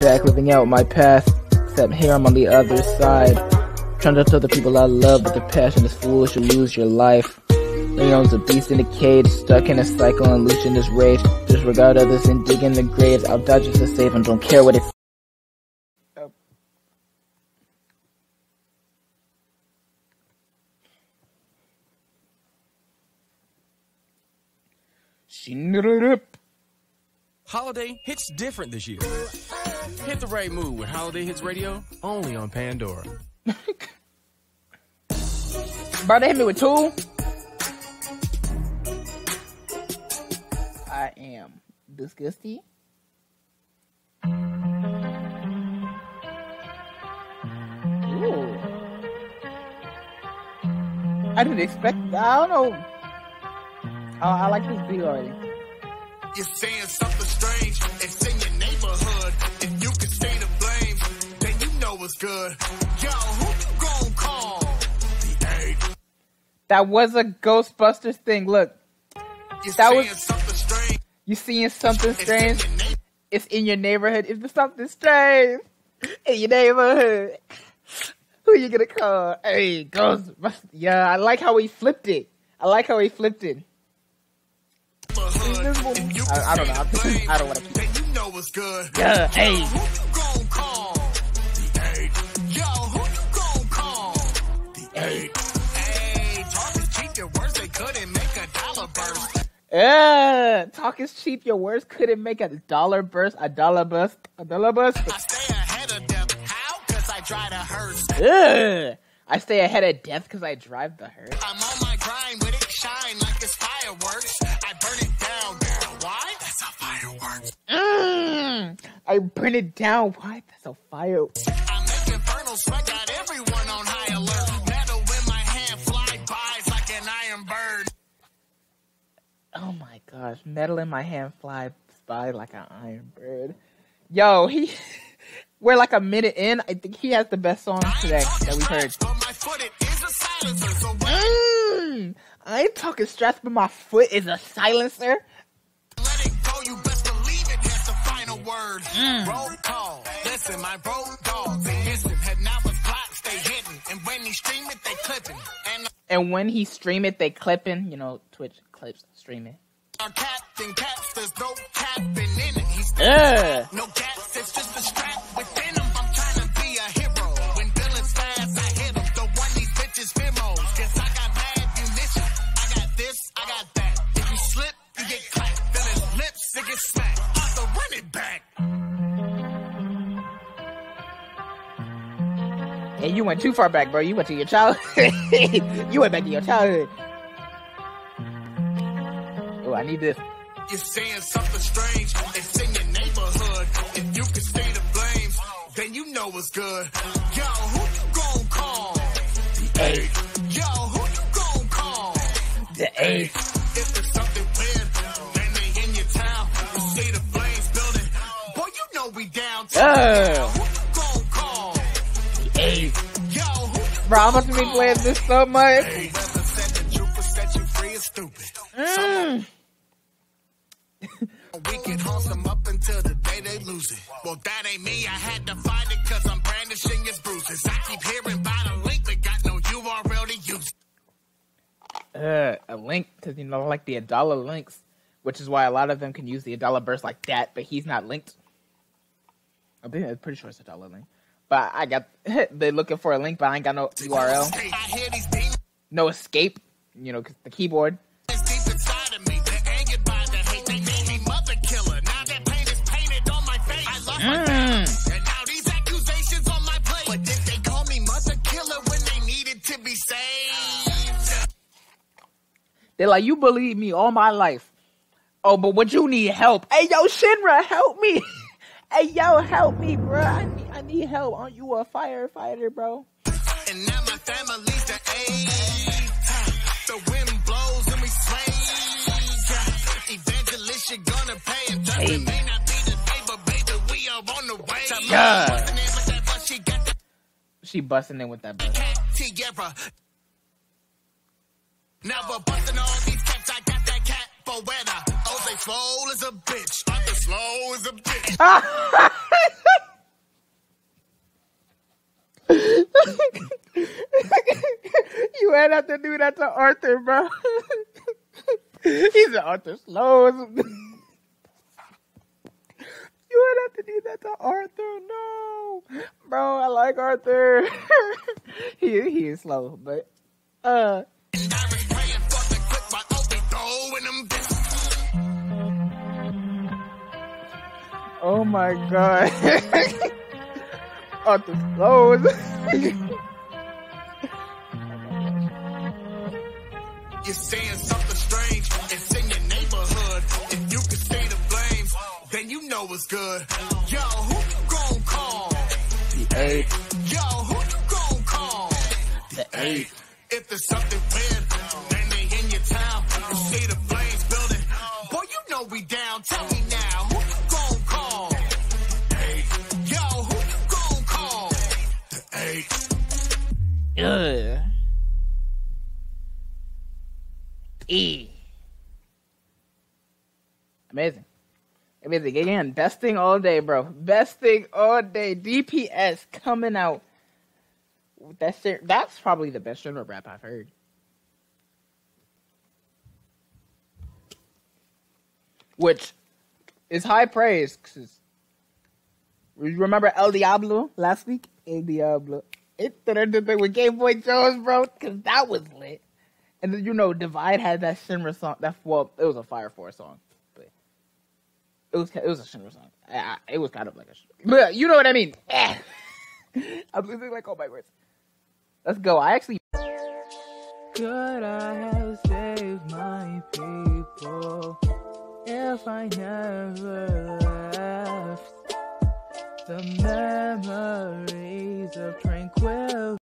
back, living out my past, except here I'm on the other side, trying to tell the people I love, but the passion is foolish, you lose your life. Leon's a beast in a cage, stuck in a cycle, and loose in his rage, disregard others and dig in the graves, I'll die just to save him, don't care what it's... Oh. She knitted it up. Holiday hits different this year. Hit the right mood with Holiday Hits Radio, only on Pandora. Bro, they hit me with two. I am disgusted. Ooh. I didn't expect that. I don't know. I like this beat already. You're saying something strange. It's in your neighborhood. If you can stay to blame, then you know it's good. Yo, who you gonna call? The that was a Ghostbusters thing. Look. You're that was something strange. You seeing something strange? It's in your neighborhood. If there's something strange in your neighborhood, who you gonna call? Hey, Ghostbusters. Yeah, I like how he flipped it. I like how he flipped it. I don't know. I don't want to keep it. You know what's good. Yeah, hey. Yo, who you gonna call? The eight. Yo, who you gonna call? The eight. Hey, talk is cheap. Your words, they couldn't make a dollar burst. Yeah, talk is cheap. Your words couldn't make a dollar burst. A dollar bust. A dollar bust. I stay ahead of death. How? Because I drive the hearse. Yeah. I stay ahead of death because I drive the hearse. I'm on my grind with it shine like it's fireworks. I burn it down. Why? That's a fireworks. I burn it down. Why? That's a fire. I make infernal sweat. Got everyone on high alert. Metal in my hand. Fly bys like an iron bird. Oh my gosh. Metal in my hand. Fly by like an iron bird. Yo, he... We're like a minute in. I think he has the best song today that we've heard. I ain't talking stress, but my foot is a silencer. Let it go, you best believe it. That's the final word. Roll call. Listen, my roll dog. They listen. Heading out with plots, they hidden. And when he stream it, they clipping. And when he stream it, they clipping. You know, Twitch clips streaming. Our captain caps, there's no capping in it. He's no caps, it's just a strap within him. I'm trying to be a hero. When villains fast, I hit him. The one these bitches memos. Guess I got mad munition. I got this, I got that. If you slip, you get clapped. Villains lips, it gets smacked. Arthur, run it back. Hey, you went too far back, bro. You went to your childhood. You went back to your childhood. I need this. You're saying something strange. It's in your neighborhood. If you can stay to blame, then you know it's good. Yo, who you gonna call? The eight. Yo, who you gonna call? The eight. If there's something weird, then they in your town. You see the flames building. Boy, you know we down. Yo, who you gonna call? The eight. Yo, who you bro, I'm about to be playing this so much. Whoever said the trooper set you free is stupid. We can hold them up until the day they lose it. Well, that ain't me. I had to find it because I'm brandishing his bruises. I keep hearing about a link that got no URL to use. A link, because you know, like the Adala links, which is why a lot of them can use the Adala burst like that, but he's not linked. I'm pretty sure it's Adala link. But I got, they're looking for a link, but I ain't got no URL. I hear these things. No escape, you know, because the keyboard. And now these accusations on my plate. But did they call me mother killer when they needed to be saved? They're like, you bullied me all my life. Oh, but would you need help? Hey, yo, Shinra, help me. Hey, yo, help me, bro. I need help. Aren't you a firefighter, bro? And now my family's the eight. The wind blows and we slay. Evangelist, you're gonna pay. And just remain out. On the way. Yeah. She busting in with that bus. Never busting all these cats. I got that cat for weather. Oh, they slow as a bitch. I'm slow as a bitch. you had to do that to Arthur, bro. He's an Arthur slow. You had to do that to Arthur, no, bro. I like Arthur. he is slow, but oh my god. Arthur slows. You're saying something strange. It's in your neighborhood. If you can see the flames, then you know it's good. Yo, who you gon' call? The eight. Yo, who you gon' call? The eight. If there's something weird, then they in your town. You see the flames building. Boy, you know we down. Tell me now, who you gon' call? The eight. Yo, who you gon' call? The eight. Ugh. E. Amazing. Amazing. Again, best thing all day, bro. Best thing all day. DPS coming out. That's probably the best Shinra rap I've heard. Which is high praise. Cause remember El Diablo last week? El Diablo. It did the thing with Game Boy Jones, bro. Because that was lit. And then, you know, Divide had that Shinra song. Well, it was a Fire Force song. But it was a Shinra song. It was kind of like a Shinra. You know what I mean. I'm losing like all my words. Let's go. I actually. Could I have saved my people if I never left the memory?